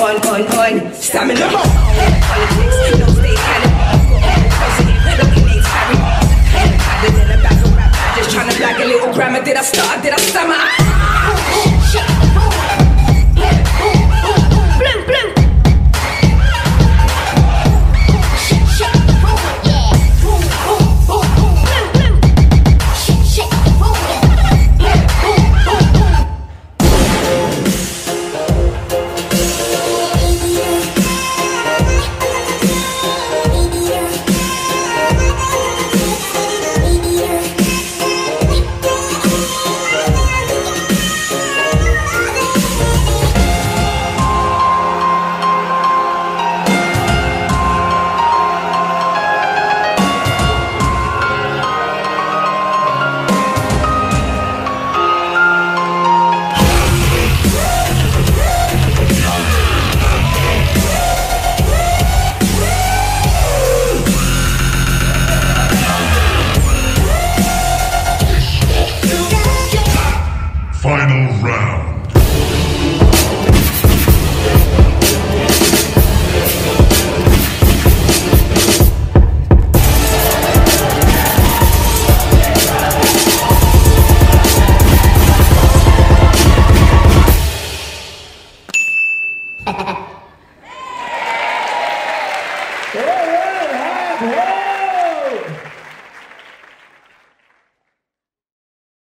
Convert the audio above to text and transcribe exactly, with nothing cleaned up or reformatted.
on, on, on. Stamina up. Head politics, no state talent. Got head president, looking names carry. Head harder than a bag of rap. Just tryna black a little grammar. Did I start? Did I stammer? Blue, blue. Yeah!